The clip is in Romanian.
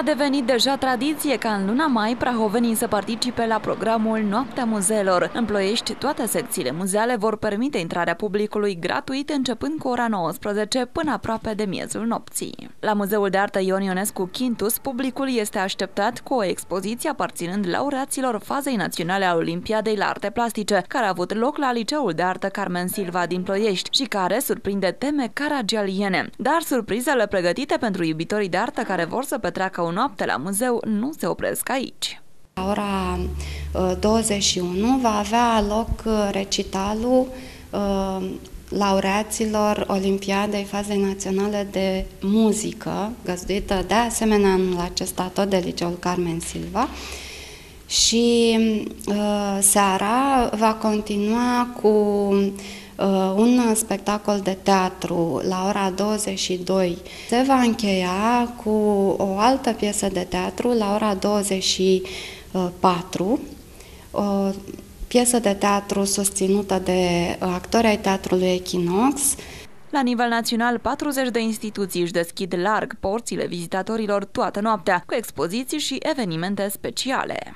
A devenit deja tradiție ca în luna mai prahovenii să participe la programul Noaptea Muzeelor. În Ploiești, toate secțiile muzeale vor permite intrarea publicului gratuit începând cu ora 19 până aproape de miezul nopții. La Muzeul de Artă Ion Ionescu Quintus, publicul este așteptat cu o expoziție aparținând laureaților fazei naționale a Olimpiadei la Arte Plastice, care a avut loc la Liceul de Artă Carmen Silva din Ploiești și care surprinde teme caragialiene. Dar surprizele pregătite pentru iubitorii de artă care vor să petreacă o noapte la muzeu nu se opresc aici. La ora 21 va avea loc recitalul laureaților Olimpiadei fazei naționale de muzică, găzduită de asemenea anul acesta tot de Liceul Carmen Silva, și seara va continua cu un spectacol de teatru la ora 22. Se va încheia cu o altă piesă de teatru la ora 24, o piesă de teatru susținută de actorii ai teatrului Echinox. La nivel național, 40 de instituții își deschid larg porțile vizitatorilor toată noaptea, cu expoziții și evenimente speciale.